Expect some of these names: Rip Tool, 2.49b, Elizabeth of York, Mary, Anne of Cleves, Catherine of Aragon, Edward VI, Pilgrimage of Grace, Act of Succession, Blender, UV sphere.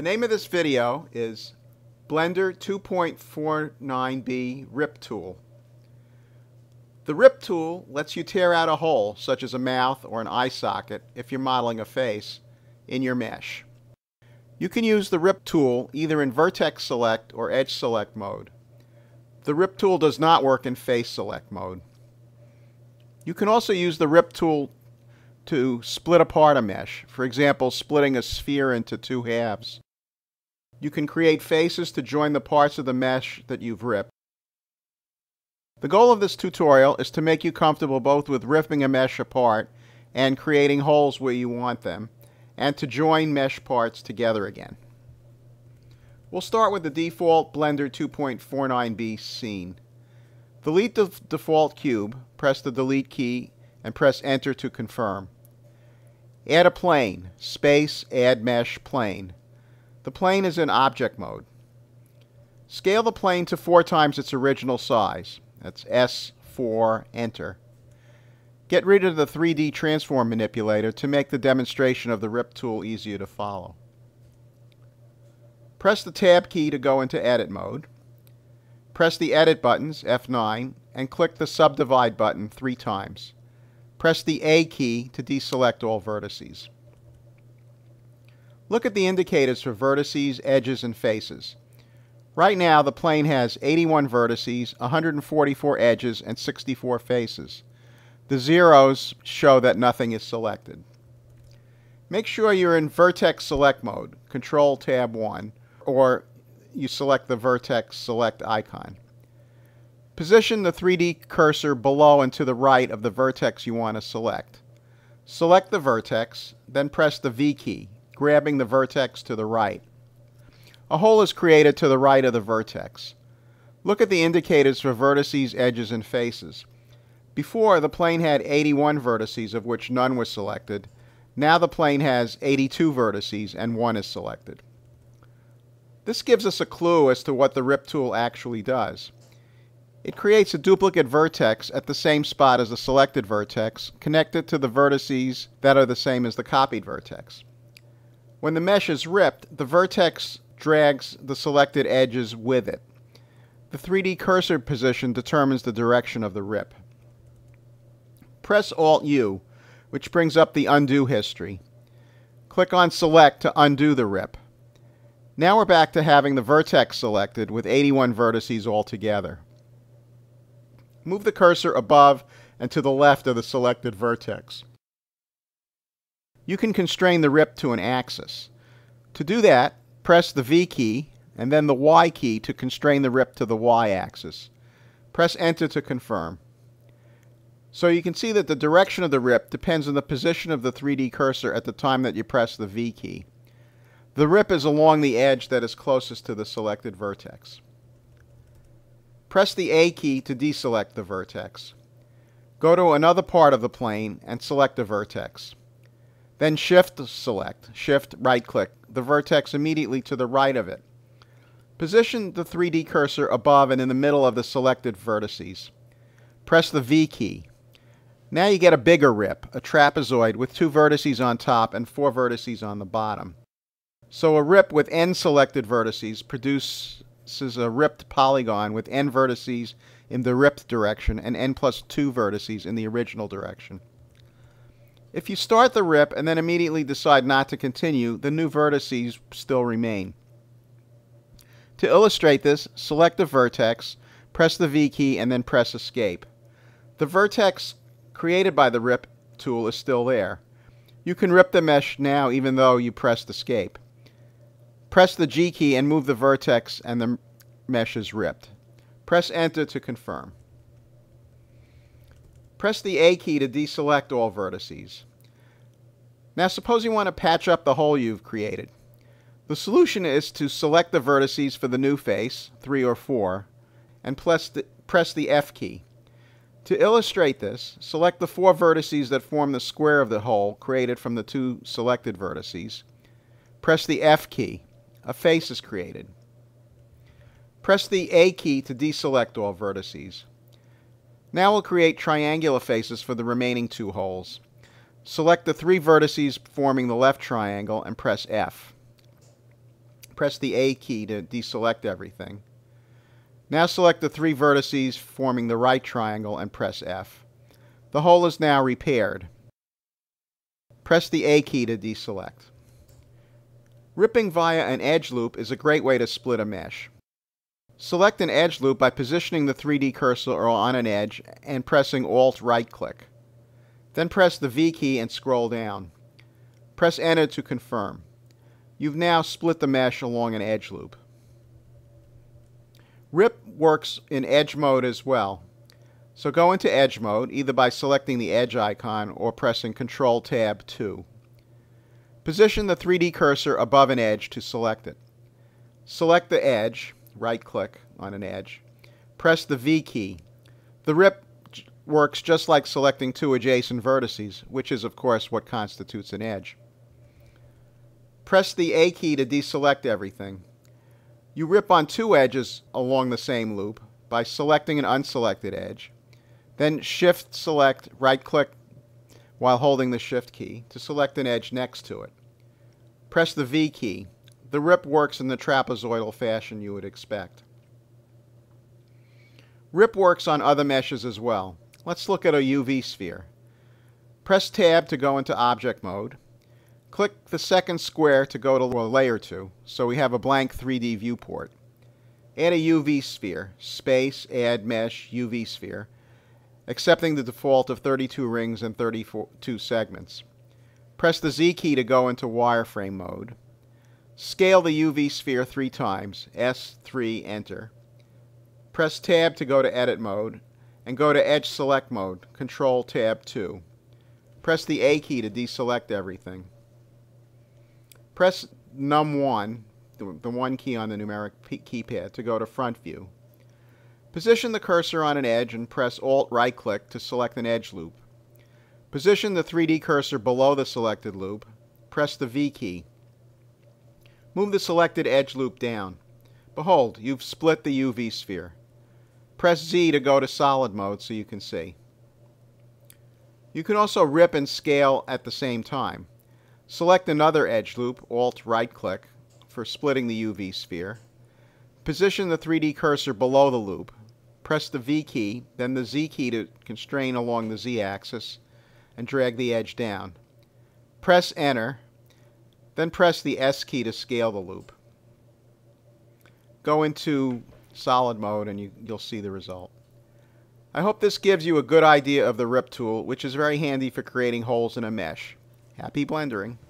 The name of this video is Blender 2.49b Rip Tool. The Rip Tool lets you tear out a hole, such as a mouth or an eye socket, if you're modeling a face, in your mesh. You can use the Rip Tool either in Vertex Select or Edge Select mode. The Rip Tool does not work in Face Select mode. You can also use the Rip Tool to split apart a mesh, for example, splitting a sphere into two halves. You can create faces to join the parts of the mesh that you've ripped. The goal of this tutorial is to make you comfortable both with ripping a mesh apart and creating holes where you want them, and to join mesh parts together again. We'll start with the default Blender 2.49b scene. Delete the default cube, press the delete key, and press enter to confirm. Add a plane, space, add mesh, plane. The plane is in object mode. Scale the plane to 4 times its original size. That's S4, enter. Get rid of the 3D transform manipulator to make the demonstration of the Rip Tool easier to follow. Press the Tab key to go into edit mode. Press the edit buttons, F9, and click the subdivide button 3 times. Press the A key to deselect all vertices. Look at the indicators for vertices, edges, and faces. Right now, the plane has 81 vertices, 144 edges, and 64 faces. The zeros show that nothing is selected. Make sure you're in Vertex Select mode, Control Tab 1, or you select the Vertex Select icon. Position the 3D cursor below and to the right of the vertex you want to select. Select the vertex, then press the V key, grabbing the vertex to the right. A hole is created to the right of the vertex. Look at the indicators for vertices, edges, and faces. Before, the plane had 81 vertices, of which none was selected. Now the plane has 82 vertices, and 1 is selected. This gives us a clue as to what the Rip Tool actually does. It creates a duplicate vertex at the same spot as the selected vertex, connected to the vertices that are the same as the copied vertex. When the mesh is ripped, the vertex drags the selected edges with it. The 3D cursor position determines the direction of the rip. Press Alt-U, which brings up the undo history. Click on Select to undo the rip. Now we're back to having the vertex selected with 81 vertices altogether. Move the cursor above and to the left of the selected vertex. You can constrain the rip to an axis. To do that, press the V key and then the Y key to constrain the rip to the Y axis. Press Enter to confirm. So you can see that the direction of the rip depends on the position of the 3D cursor at the time that you press the V key. The rip is along the edge that is closest to the selected vertex. Press the A key to deselect the vertex. Go to another part of the plane and select a vertex. Then Shift right-click the vertex immediately to the right of it. Position the 3D cursor above and in the middle of the selected vertices. Press the V key. Now you get a bigger rip, a trapezoid with 2 vertices on top and 4 vertices on the bottom. So a rip with n selected vertices produces a ripped polygon with n vertices in the ripped direction and n+2 vertices in the original direction. If you start the rip and then immediately decide not to continue, the new vertices still remain. To illustrate this, select a vertex, press the V key, and then press Escape. The vertex created by the Rip Tool is still there. You can rip the mesh now even though you pressed Escape. Press the G key and move the vertex and the mesh is ripped. Press Enter to confirm. Press the A key to deselect all vertices. Now suppose you want to patch up the hole you've created. The solution is to select the vertices for the new face, 3 or 4, and press the F key. To illustrate this, select the 4 vertices that form the square of the hole created from the 2 selected vertices. Press the F key. A face is created. Press the A key to deselect all vertices. Now we'll create triangular faces for the remaining 2 holes. Select the 3 vertices forming the left triangle and press F. press the A key to deselect everything. Now select the three vertices forming the right triangle and press F. The hole is now repaired. Press the A key to deselect. Ripping via an edge loop is a great way to split a mesh. Select an edge loop by positioning the 3D cursor on an edge and pressing Alt right-click. Then press the V key and scroll down. Press Enter to confirm. You've now split the mesh along an edge loop. Rip works in edge mode as well. So go into edge mode either by selecting the edge icon or pressing Ctrl Tab 2. Position the 3D cursor above an edge to select it. Select the edge, right-click on an edge. Press the V key. The rip works just like selecting two adjacent vertices, which is of course what constitutes an edge. Press the A key to deselect everything. You rip on two edges along the same loop by selecting an unselected edge. Then shift select, right-click while holding the shift key to select an edge next to it. Press the V key. The rip works in the trapezoidal fashion you would expect. Rip works on other meshes as well. Let's look at a UV sphere. Press Tab to go into object mode. Click the second square to go to layer 2, so we have a blank 3D viewport. Add a UV sphere, space, add mesh, UV sphere, accepting the default of 32 rings and 32 segments. Press the Z key to go into wireframe mode. Scale the UV sphere 3 times, S3, enter. Press Tab to go to edit mode, and go to edge select mode, Ctrl Tab 2. Press the A key to deselect everything. Press num1, the one key on the numeric keypad, to go to front view. Position the cursor on an edge and press Alt right-click to select an edge loop. Position the 3D cursor below the selected loop. Press the V key. Move the selected edge loop down. Behold, you've split the UV sphere. Press Z to go to solid mode so you can see. You can also rip and scale at the same time. Select another edge loop, Alt right-click, for splitting the UV sphere. Position the 3D cursor below the loop. Press the V key, then the Z key to constrain along the Z-axis, and drag the edge down. Press Enter, then press the S key to scale the loop. Go into solid mode and you'll see the result. I hope this gives you a good idea of the Rip tool, which is very handy for creating holes in a mesh. Happy blendering!